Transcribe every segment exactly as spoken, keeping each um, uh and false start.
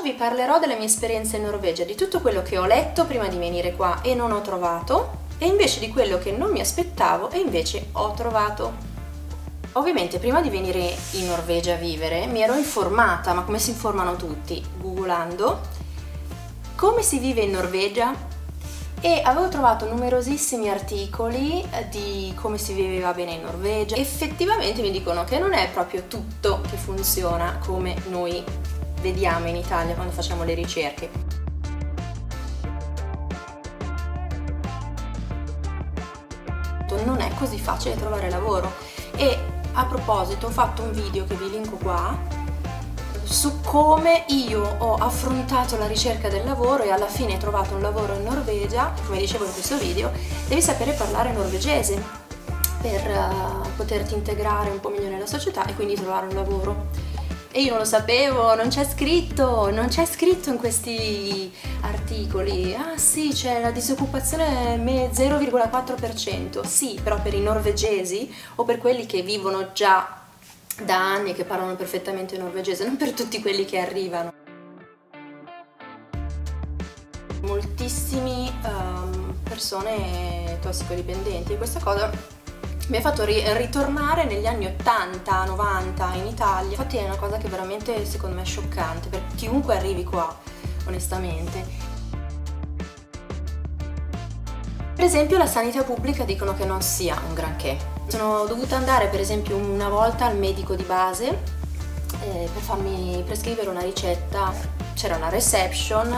oggi vi parlerò delle mie esperienze in Norvegia, di tutto quello che ho letto prima di venire qua e non ho trovato, e invece di quello che non mi aspettavo e invece ho trovato. Ovviamente prima di venire in Norvegia a vivere mi ero informata, ma come si informano tutti? Googlando come si vive in Norvegia, e avevo trovato numerosissimi articoli di come si viveva bene in Norvegia. Effettivamente mi dicono che non è proprio tutto che funziona come noi vediamo in Italia quando facciamo le ricerche. Non è così facile trovare lavoro, e a proposito ho fatto un video che vi linko qua su come io ho affrontato la ricerca del lavoro e alla fine ho trovato un lavoro in Norvegia. Come dicevo in questo video, devi sapere parlare norvegese per uh, poterti integrare un po' meglio nella società e quindi trovare un lavoro. E io non lo sapevo, non c'è scritto, non c'è scritto in questi articoli. Ah sì, c'è la disoccupazione zero virgola quattro per cento, sì, però per i norvegesi o per quelli che vivono già da anni, che parlano perfettamente norvegese, non per tutti quelli che arrivano. Moltissime um, persone tossicodipendenti, e questa cosa mi ha fatto ri ritornare negli anni ottanta novanta in Italia. Infatti è una cosa che veramente secondo me è scioccante per chiunque arrivi qua, onestamente. Per esempio la sanità pubblica dicono che non sia un granché. Sono dovuta andare per esempio una volta al medico di base eh, per farmi prescrivere una ricetta. C'era una reception,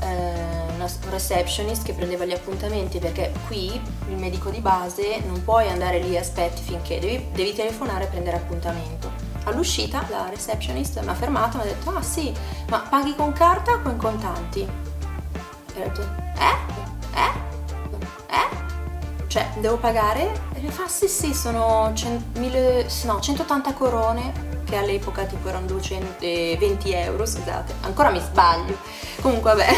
eh, una receptionist che prendeva gli appuntamenti, perché qui il medico di base non puoi andare lì e aspetti finché devi, devi telefonare e prendere appuntamento. All'uscita la receptionist mi ha fermato e mi ha detto: ah sì, ma paghi con carta o con contanti? E ho detto: eh? Eh? Cioè, devo pagare? E mi fa: sì sì, sono centottanta corone, che all'epoca tipo erano duecentoventi euro, scusate, ancora mi sbaglio, comunque vabbè,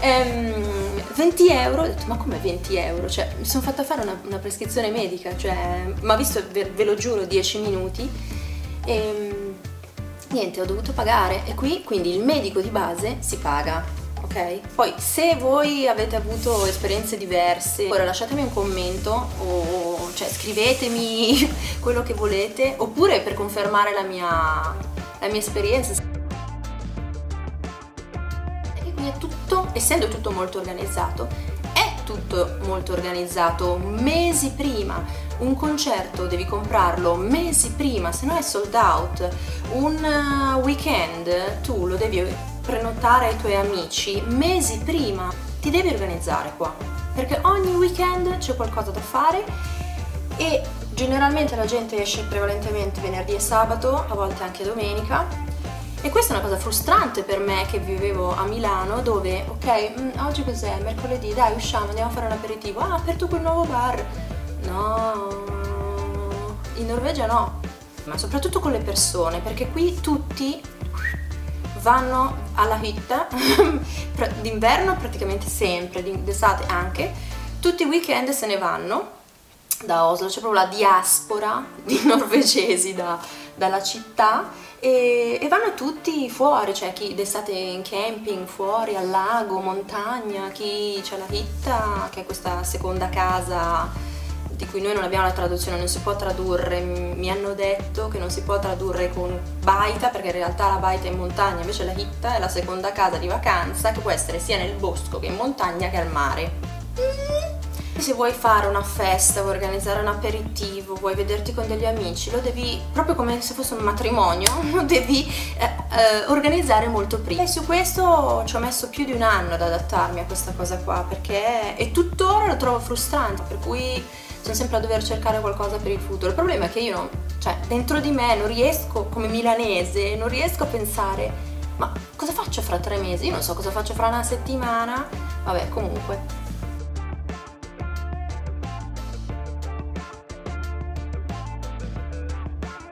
ehm, venti euro. Ho detto: ma come venti euro? Cioè, mi sono fatta fare una, una prescrizione medica, cioè, ma visto, ve, ve lo giuro, dieci minuti, e niente, ho dovuto pagare. E qui, quindi, il medico di base si paga. Okay. Poi se voi avete avuto esperienze diverse, ora lasciatemi un commento, o cioè scrivetemi quello che volete, oppure per confermare la mia, la mia esperienza. E qui è tutto, essendo tutto molto organizzato, è tutto molto organizzato, mesi prima. Un concerto devi comprarlo mesi prima, se no è sold out. Un weekend tu lo devi prenotare ai tuoi amici mesi prima. Ti devi organizzare qua, perché ogni weekend c'è qualcosa da fare, e generalmente la gente esce prevalentemente venerdì e sabato, a volte anche domenica, e questa è una cosa frustrante per me che vivevo a Milano, dove ok, mh, oggi cos'è? Mercoledì, dai usciamo, andiamo a fare un aperitivo, ah, ha aperto quel nuovo bar. No, in Norvegia no, ma soprattutto con le persone, perché qui tutti vanno alla hitta d'inverno praticamente sempre, d'estate anche, tutti i weekend se ne vanno da Oslo, c'è proprio la diaspora di norvegesi da, dalla città, e, e vanno tutti fuori, cioè chi d'estate in camping, fuori, al lago, montagna, chi c'è la hitta, che è questa seconda casa di cui noi non abbiamo la traduzione, non si può tradurre. Mi hanno detto che non si può tradurre con baita, perché in realtà la baita è in montagna, invece la hitta è la seconda casa di vacanza, che può essere sia nel bosco che in montagna che al mare. Se vuoi fare una festa, vuoi organizzare un aperitivo, vuoi vederti con degli amici, lo devi, proprio come se fosse un matrimonio, lo devi eh, eh, organizzare molto prima. E su questo ci ho messo più di un anno ad adattarmi a questa cosa qua, perché e tuttora lo trovo frustrante, per cui sono sempre a dover cercare qualcosa per il futuro. Il problema è che io, non, cioè, dentro di me non riesco, come milanese, non riesco a pensare: ma cosa faccio fra tre mesi? Io non so cosa faccio fra una settimana. Vabbè, comunque.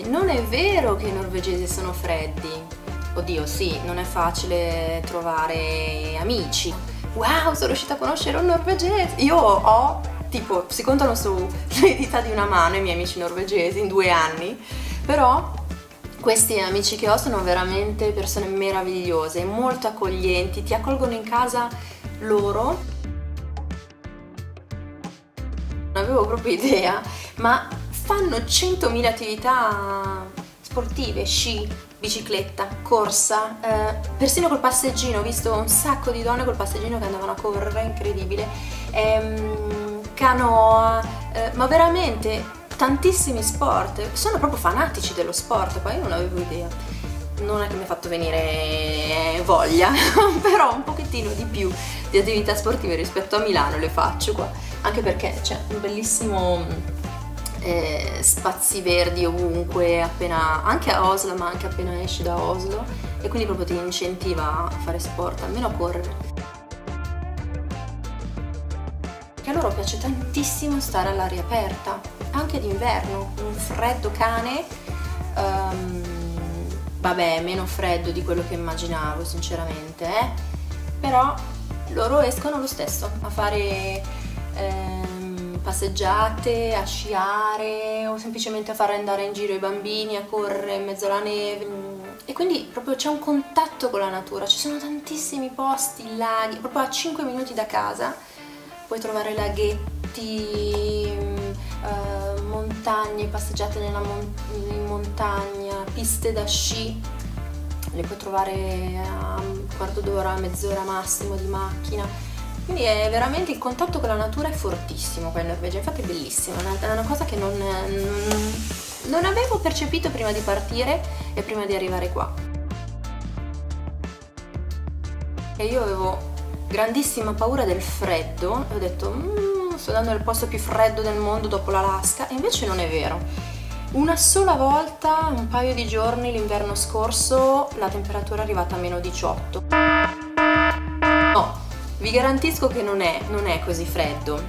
Non è vero che i norvegesi sono freddi. Oddio, sì, non è facile trovare amici. Wow, sono riuscita a conoscere un norvegese! Io ho... tipo, si contano sulle dita di una mano i miei amici norvegesi in due anni, però Questi amici che ho sono veramente persone meravigliose, molto accoglienti, ti accolgono in casa loro. Non avevo proprio idea, ma fanno centomila attività sportive, sci, bicicletta, corsa, eh, persino col passeggino, ho visto un sacco di donne col passeggino che andavano a correre, incredibile, ehm, canoa, eh, ma veramente tantissimi sport, sono proprio fanatici dello sport, poi io non avevo idea, non è che mi ha fatto venire voglia, però un pochettino di più di attività sportive rispetto a Milano le faccio qua, anche perché c'è un bellissimo eh, spazi verdi ovunque, appena, anche a Oslo, ma anche appena esci da Oslo, e quindi proprio ti incentiva a fare sport, almeno a correre. A loro piace tantissimo stare all'aria aperta, anche d'inverno, un freddo cane, um, vabbè, meno freddo di quello che immaginavo sinceramente, eh? Però loro escono lo stesso a fare um, passeggiate, a sciare o semplicemente a far andare in giro i bambini, a correre in mezzo alla neve, e quindi proprio c'è un contatto con la natura, ci sono tantissimi posti, laghi, proprio a cinque minuti da casa puoi trovare laghetti, eh, montagne, passeggiate nella mon in montagna, piste da sci, le puoi trovare a un quarto d'ora, mezz'ora massimo di macchina, quindi è veramente il contatto con la natura è fortissimo qua in Norvegia, infatti è bellissimo, è una, è una cosa che non, non avevo percepito prima di partire e prima di arrivare qua. E io avevo grandissima paura del freddo, ho detto mmm, sto andando nel posto più freddo del mondo dopo l'Alaska, e invece non è vero. Una sola volta, un paio di giorni l'inverno scorso, la temperatura è arrivata a meno diciotto. No, vi garantisco che non è, non è così freddo.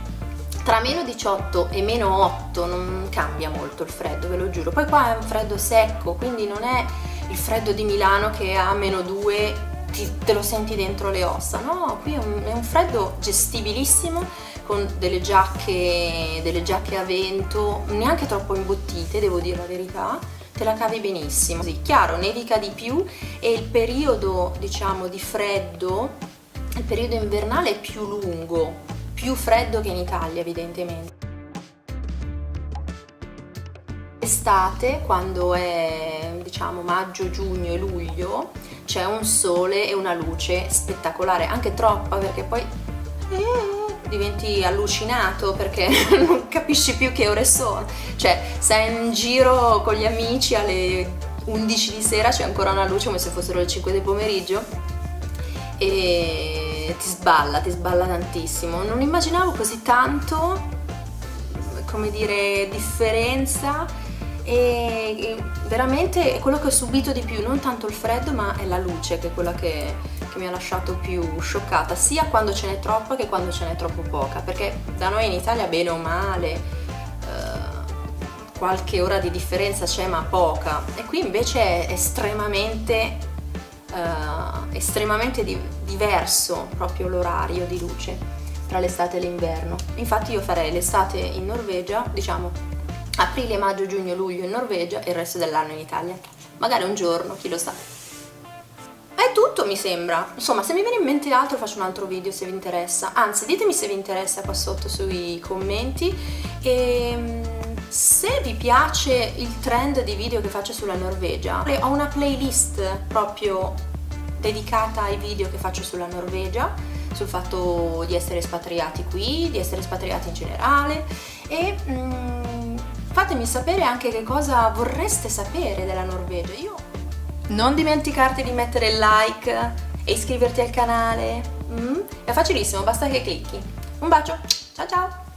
Tra meno diciotto e meno otto non cambia molto il freddo, ve lo giuro. Poi qua è un freddo secco, quindi non è il freddo di Milano che ha meno due Ti, te lo senti dentro le ossa, no? Qui è un, è un freddo gestibilissimo, con delle giacche, delle giacche a vento, neanche troppo imbottite, devo dire la verità, te la cavi benissimo. Sì, chiaro, nevica di più e il periodo, diciamo, di freddo, il periodo invernale è più lungo, più freddo che in Italia evidentemente. Estate, quando è diciamo maggio, giugno e luglio, c'è un sole e una luce spettacolare, anche troppa, perché poi eh, diventi allucinato perché non capisci più che ore sono, cioè sei in giro con gli amici alle undici di sera, c'è ancora una luce come se fossero le cinque del pomeriggio e ti sballa, ti sballa tantissimo, non immaginavo così tanto, come dire, differenza, e veramente è quello che ho subito di più, non tanto il freddo ma è la luce che è quella che, che mi ha lasciato più scioccata, sia quando ce n'è troppa che quando ce n'è troppo poca, perché da noi in Italia bene o male eh, qualche ora di differenza c'è ma poca, e qui invece è estremamente, eh, estremamente di- diverso proprio l'orario di luce tra l'estate e l'inverno. Infatti io farei l'estate in Norvegia, diciamo aprile, maggio, giugno, luglio in Norvegia e il resto dell'anno in Italia, magari un giorno, chi lo sa. È tutto mi sembra, insomma se mi viene in mente altro faccio un altro video se vi interessa, anzi ditemi se vi interessa qua sotto sui commenti, e se vi piace il trend di video che faccio sulla Norvegia, ho una playlist proprio dedicata ai video che faccio sulla Norvegia, sul fatto di essere espatriati qui, di essere espatriati in generale, e mm, fatemi sapere anche che cosa vorreste sapere della Norvegia. Io non dimenticarti di mettere il like e iscriverti al canale, mm? È facilissimo, basta che clicchi. Un bacio, ciao ciao!